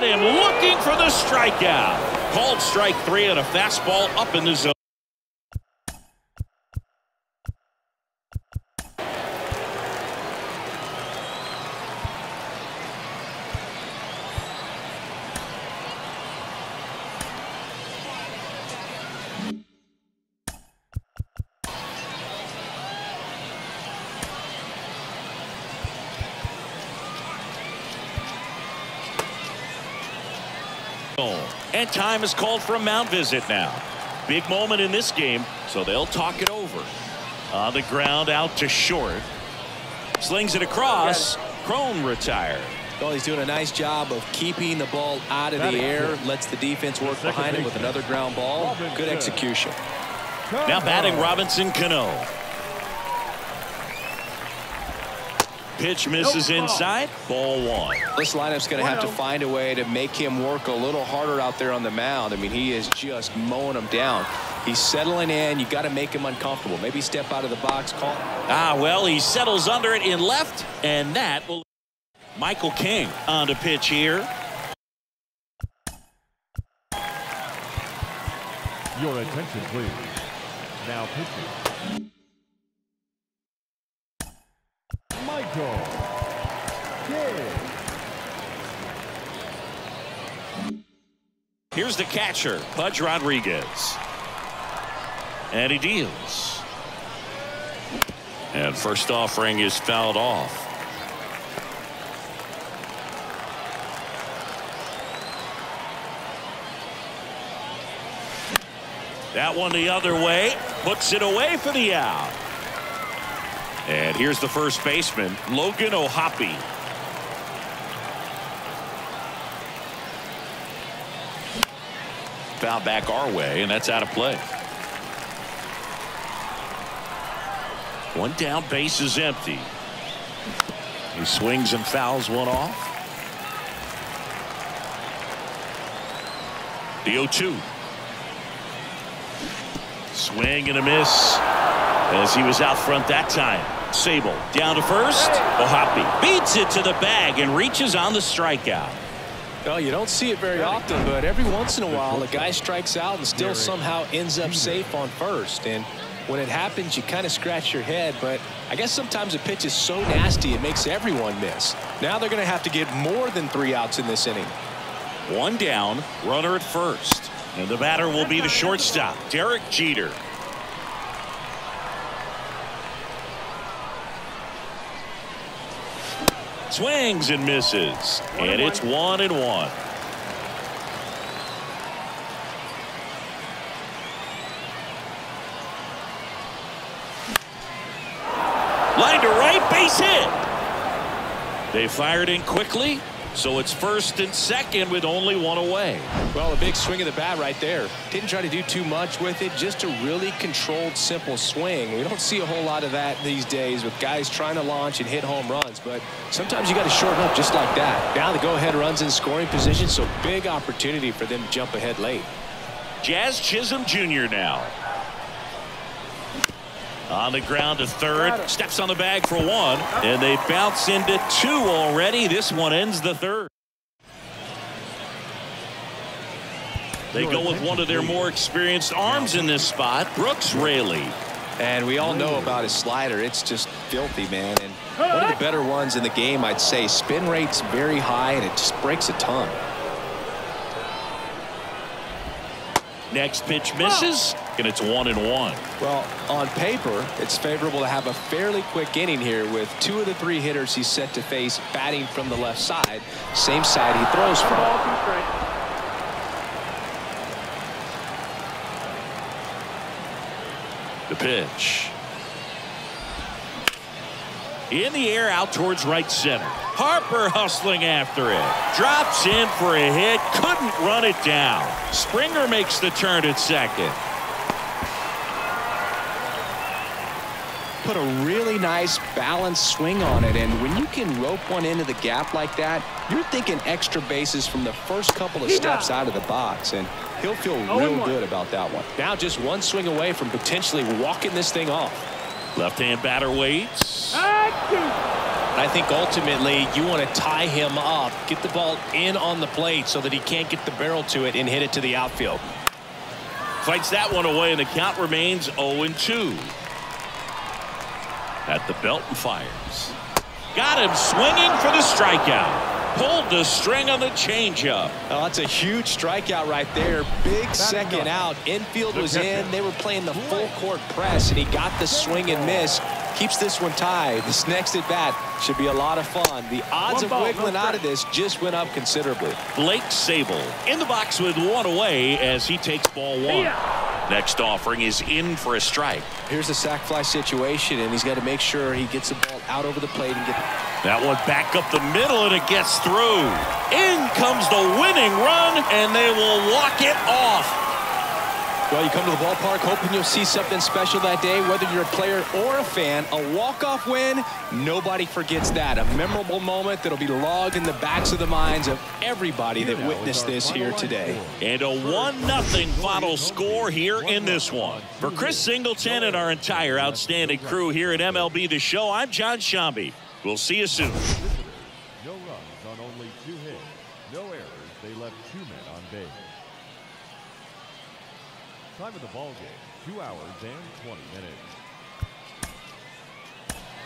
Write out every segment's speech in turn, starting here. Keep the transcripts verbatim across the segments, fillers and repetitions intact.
Got him looking for the strikeout. Called strike three on a fastball up in the zone. And time is called for a mound visit now. Big moment in this game, so they'll talk it over. On the ground, out to short. Slings it across. Cron retired. Well, he's doing a nice job of keeping the ball out of the air. Lets the defense work behind him with another ground ball. Good execution. Now batting Robinson Cano. Pitch misses inside. Ball one. This lineup's going to have to find a way to make him work a little harder out there on the mound. I mean, he is just mowing them down. He's settling in. You got to make him uncomfortable. Maybe step out of the box. Call. Ah, well, he settles under it in left, and that will. Michael King on to pitch here. Your attention, please. Now pitching. Michael King. Here's the catcher, Pudge Rodriguez. And he deals. And first offering is fouled off. That one the other way. Puts it away for the out. And here's the first baseman, Logan O'Hoppe. Foul back our way, and that's out of play. One down, base is empty. He swings and fouls one off. The oh two. Swing and a miss. As he was out front that time. Sable down to first. O'Hoppe beats it to the bag and reaches on the strikeout. Well, you don't see it very often, but every once in a while the guy strikes out and still somehow ends up safe on first. And when it happens, you kind of scratch your head, but I guess sometimes a pitch is so nasty it makes everyone miss. Now they're going to have to get more than three outs in this inning. One down, runner at first. And the batter will be the shortstop, Derek Jeter. Swings and misses, and it's one and one. Line to right, base hit. They fired in quickly, so it's first and second with only one away. Well, a big swing of the bat right there. Didn't try to do too much with it, just a really controlled, simple swing. We don't see a whole lot of that these days with guys trying to launch and hit home runs, but sometimes you got to shorten up just like that. Now the go-ahead run's in scoring position, so big opportunity for them to jump ahead late. Jazz Chisholm Junior now. On the ground to third, steps on the bag for one, and they bounce into two already. This one ends the third. They go with one of their more experienced arms in this spot, Brooks Raley. And we all know about his slider. It's just filthy, man. And one of the better ones in the game, I'd say. Spin rate's very high, and it just breaks a ton. Next pitch misses, and it's one and one. Well, on paper, it's favorable to have a fairly quick inning here with two of the three hitters he's set to face batting from the left side. Same side he throws from. The pitch. In the air, out towards right center. Harper hustling after it. Drops in for a hit. Couldn't run it down. Springer makes the turn at second. Put a really nice balanced swing on it, and when you can rope one into the gap like that, you're thinking extra bases from the first couple of steps out of the box, and he'll feel real good about that one. Now just one swing away from potentially walking this thing off. Left-hand batter waits. And I think ultimately you want to tie him up, get the ball in on the plate so that he can't get the barrel to it and hit it to the outfield. Fights that one away, and the count remains oh and two. At the belt and fires. Got him swinging for the strikeout. Pulled the string on the changeup. Oh, that's a huge strikeout right there. Big second out. Infield was in. They were playing the full court press, and he got the swing and miss. Keeps this one tied. This next at bat should be a lot of fun. The odds of wiggling out of this just went up considerably. Blake Sable in the box with one away as he takes ball one. Next offering is in for a strike. Here's a sac fly situation, and he's got to make sure he gets the ball out over the plate and get that one back up the middle, and it gets through. In comes the winning run, and they will walk it off. Well, you come to the ballpark hoping you'll see something special that day, whether you're a player or a fan. A walk-off win, nobody forgets that. A memorable moment that'll be logged in the backs of the minds of everybody that witnessed this here today. And a one nothing final score here in this one. For Chris Singleton and our entire outstanding crew here at M L B The Show, I'm John Shambi. We'll see you soon. No runs on only two hits. No errors. They left two men on base. Time of the ball game, two hours and twenty minutes.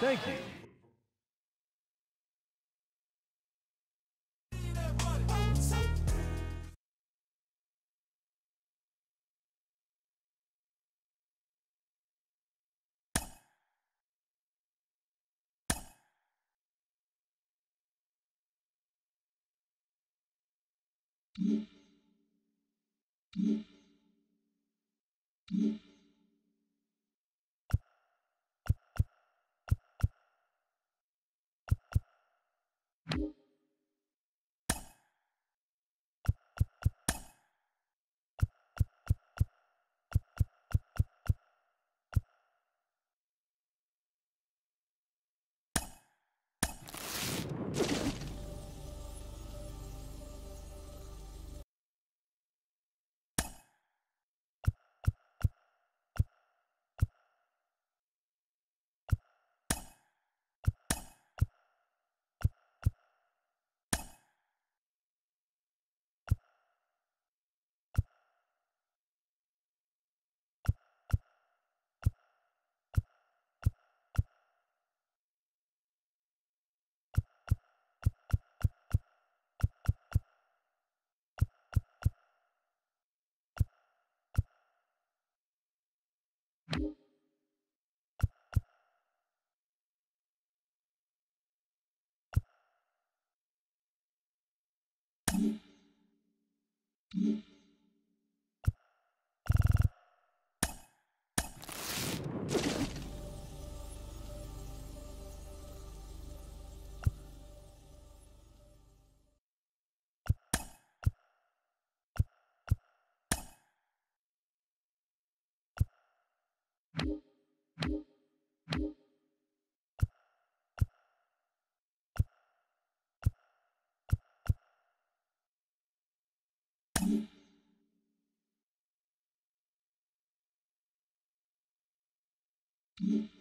Thank you. Yeah. Yeah. Yeah. Yeah. Mm-hmm.